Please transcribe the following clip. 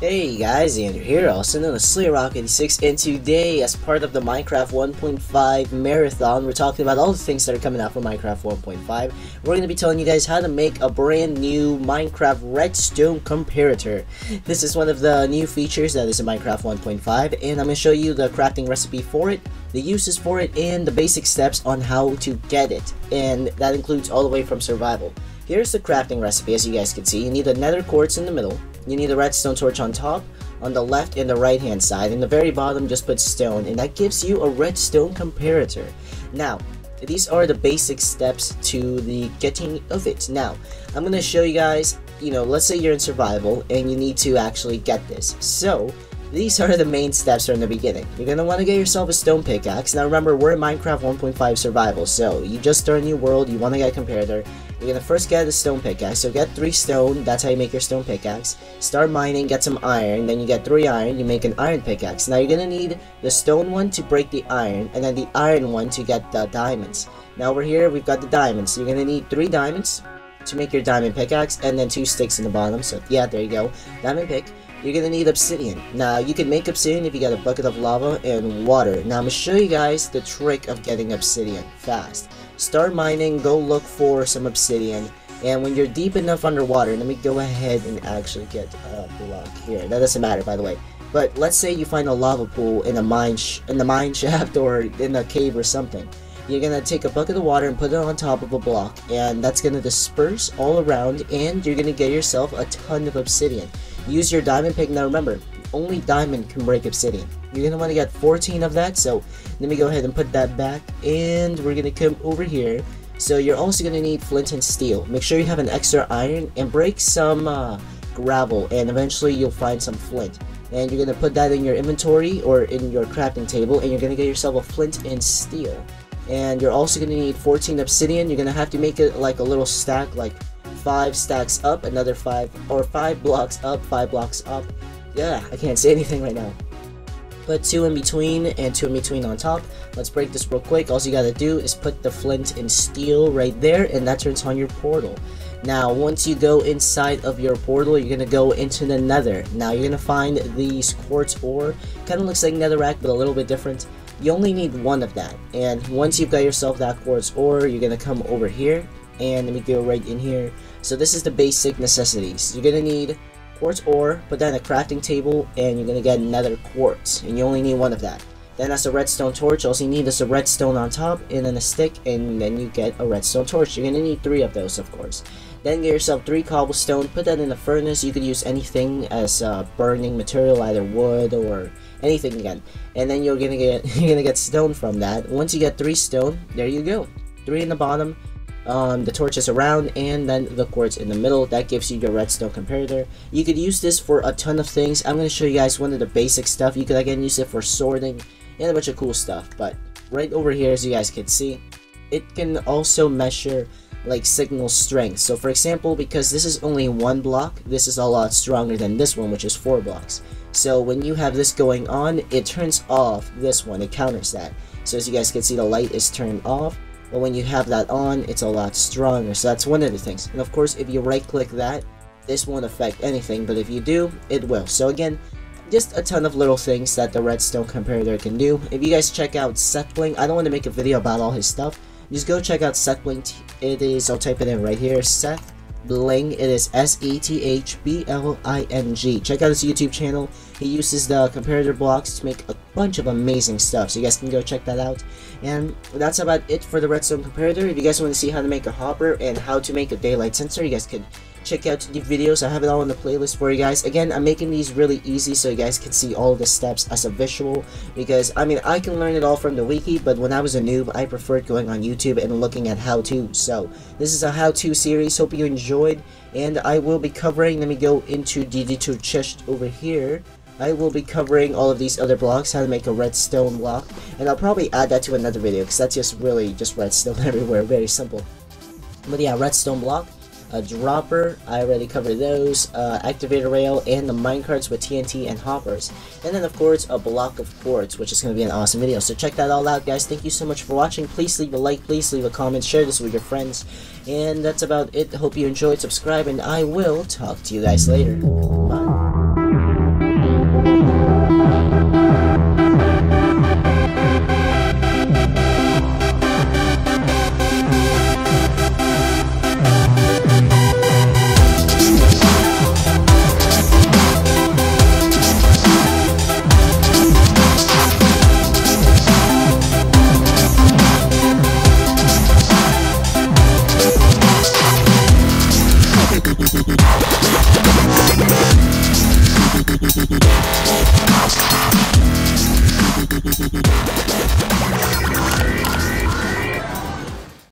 Hey guys, Andrew here, also known as SlayerRack86, and today, as part of the Minecraft 1.5 marathon, we're talking about all the things that are coming out for Minecraft 1.5. We're going to be telling you guys how to make a brand new Minecraft Redstone Comparator. This is one of the new features that is in Minecraft 1.5, and I'm going to show you the crafting recipe for it, the uses for it, and the basic steps on how to get it, and that includes all the way from survival. Here's the crafting recipe. As you guys can see, you need the nether quartz in the middle, you need a redstone torch on top, on the left and the right hand side, and the very bottom just put stone, and that gives you a redstone comparator. Now, these are the basic steps to the getting of it. Now, I'm going to show you guys, let's say you're in survival and you need to actually get this. So, these are the main steps from the beginning. You're going to want to get yourself a stone pickaxe. Now remember, we're in Minecraft 1.5 survival, so you just start a new world, you want to get a comparator. You're going to first get a stone pickaxe, so get 3 stone, that's how you make your stone pickaxe. Start mining, get some iron, then you get 3 iron, you make an iron pickaxe. Now you're going to need the stone one to break the iron, and then the iron one to get the diamonds. Now over here, we've got the diamonds. You're going to need 3 diamonds to make your diamond pickaxe, and then 2 sticks in the bottom, so yeah, there you go, diamond pick. You're gonna need obsidian. Now, you can make obsidian if you got a bucket of lava and water. Now, I'm gonna show you guys the trick of getting obsidian fast. Start mining, go look for some obsidian, and when you're deep enough underwater, let me go ahead and actually get a block here. That doesn't matter, by the way. But let's say you find a lava pool in a mine shaft or in a cave or something. You're gonna take a bucket of water and put it on top of a block, and that's gonna disperse all around, and you're gonna get yourself a ton of obsidian. Use your diamond pick. Now remember, only diamond can break obsidian. You're gonna want to get 14 of that, so let me go ahead and put that back, and we're gonna come over here. So you're also gonna need flint and steel. Make sure you have an extra iron, and break some gravel, and eventually you'll find some flint. And you're gonna put that in your inventory or in your crafting table, and you're gonna get yourself a flint and steel. And you're also gonna need 14 obsidian. You're gonna have to make it like a little stack, like 5 stacks up, another 5, or 5 blocks up, 5 blocks up. Yeah, I can't say anything right now. Put 2 in between and 2 in between on top. Let's break this real quick. All you gotta do is put the flint and steel right there, and that turns on your portal. Now, once you go inside of your portal, you're gonna go into the nether. Now, you're gonna find these quartz ore. Kinda looks like netherrack, but a little bit different. You only need 1 of that, and once you've got yourself that quartz ore, you're gonna come over here, and let me go right in here. So this is the basic necessities. You're gonna need quartz ore, put that in a crafting table, and you're gonna get nether quartz, and you only need 1 of that. Then as a redstone torch, all you need is a redstone on top, and then a stick, and then you get a redstone torch. You're gonna need 3 of those, of course. Then get yourself 3 cobblestone, put that in a furnace. You could use anything as burning material, either wood or anything again. And then you're gonna get stone from that. Once you get 3 stone, there you go. 3 in the bottom, the torches around, and then the quartz in the middle. That gives you your redstone comparator. You could use this for a ton of things. I'm going to show you guys one of the basic stuff. You could again use it for sorting and a bunch of cool stuff, but right over here, as you guys can see, it can also measure like signal strength. So for example, because this is only 1 block, this is a lot stronger than this one, which is 4 blocks. So when you have this going on, it turns off this one, it counters that. So as you guys can see, the light is turned off, but when you have that on, it's a lot stronger. So that's one of the things. And of course, if you right click that, this won't affect anything, but if you do, it will. So again, just a ton of little things that the redstone comparator can do. If you guys check out SethBling, I don't want to make a video about all his stuff. Just go check out SethBling. It is, I'll type it in right here, SethBling. It is SethBling. Check out his YouTube channel. He uses the comparator blocks to make a bunch of amazing stuff, so you guys can go check that out. And that's about it for the redstone comparator. If you guys want to see how to make a hopper and how to make a daylight sensor, you guys can check out the videos. I have it all in the playlist for you guys. Again, I'm making these really easy so you guys can see all the steps as a visual, because I mean, I can learn it all from the wiki, but when I was a noob, I preferred going on YouTube and looking at how-to. So this is a how-to series. Hope you enjoyed, and I will be covering, let me go into DD2 chest over here. I will be covering all of these other blocks, how to make a redstone block, and I'll probably add that to another video, because that's just really just redstone everywhere, very simple. But yeah, redstone block, a dropper, I already covered those, activator rail, and the minecarts with TNT and hoppers. And then of course, a block of quartz, which is going to be an awesome video. So check that all out, guys. Thank you so much for watching. Please leave a like, please leave a comment, share this with your friends. And that's about it. Hope you enjoyed, subscribe, and I will talk to you guys later. Bye.